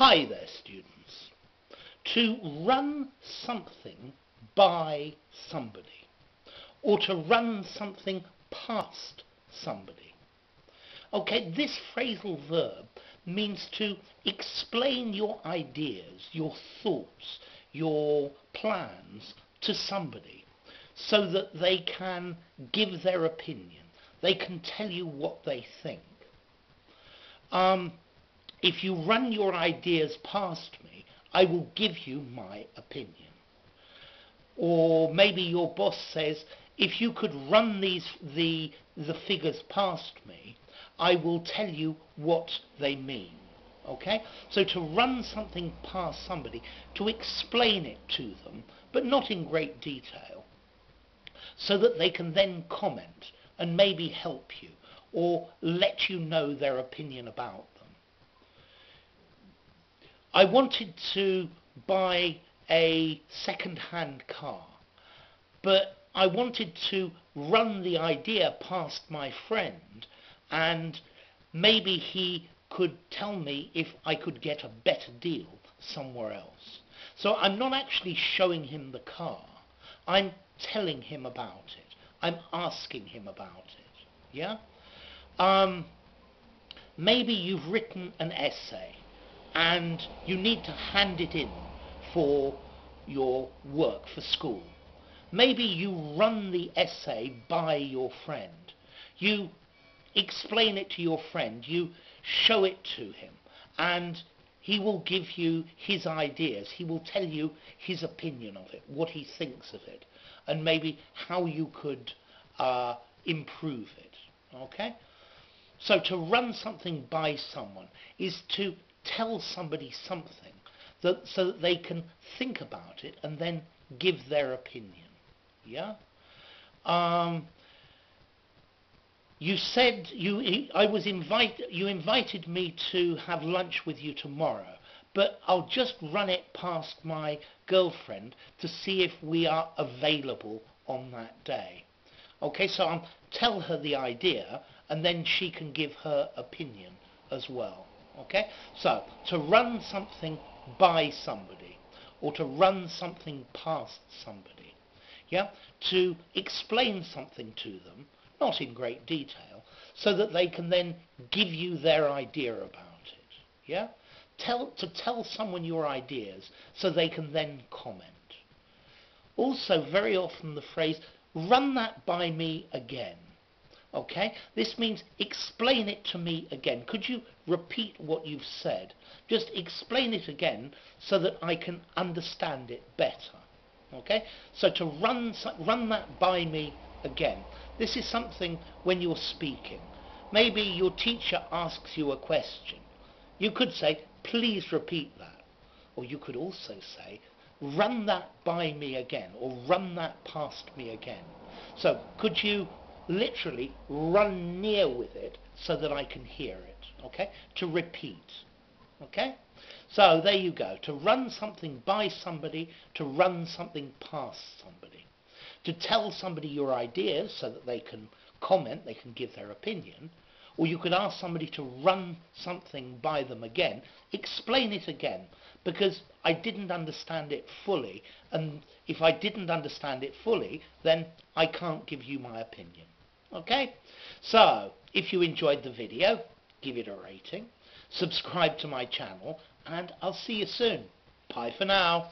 tie their students, to run something by somebody, or to run something past somebody. Okay, this phrasal verb means to explain your ideas, your thoughts, your plans to somebody so that they can give their opinion. They can tell you what they think. If you run your ideas past me, I will give you my opinion. Or maybe your boss says, if you could run the figures past me, I will tell you what they mean. Okay? So to run something past somebody, to explain it to them, but not in great detail, so that they can then comment and maybe help you or let you know their opinion about them. I wanted to buy a second-hand car, but I wanted to run the idea past my friend and maybe he could tell me if I could get a better deal somewhere else. So I'm not actually showing him the car. I'm telling him about it. I'm asking him about it. Yeah? Maybe you've written an essay and you need to hand it in for your work for school. Maybe you run the essay by your friend. You explain it to your friend. You show it to him and he will give you his ideas. He will tell you his opinion of it, what he thinks of it, and maybe how you could improve it. Okay? So to run something by someone is to tell somebody something that, so that they can think about it and then give their opinion. Yeah? You said you invited me to have lunch with you tomorrow, but I'll just run it past my girlfriend to see if we are available on that day. Okay, so I'll tell her the idea and then she can give her opinion as well. Okay, so to run something by somebody or to run something past somebody. Yeah, to explain something to them, not in great detail, so that they can then give you their idea about it. Yeah? To tell someone your ideas so they can then comment. Also, very often the phrase, run that by me again. Okay? This means explain it to me again. Could you repeat what you've said? Just explain it again so that I can understand it better. Okay? So to run that by me again. This is something when you're speaking. Maybe your teacher asks you a question. You could say, please repeat that. Or you could also say, run that by me again, or run that past me again. So could you literally run near with it so that I can hear it, okay? To repeat, okay? So there you go, to run something by somebody, to run something past somebody. To tell somebody your ideas so that they can comment, they can give their opinion, or you could ask somebody to run something by them again, explain it again, because I didn't understand it fully, and if I didn't understand it fully, then I can't give you my opinion. Okay? So, if you enjoyed the video, give it a rating, subscribe to my channel, and I'll see you soon. Bye for now.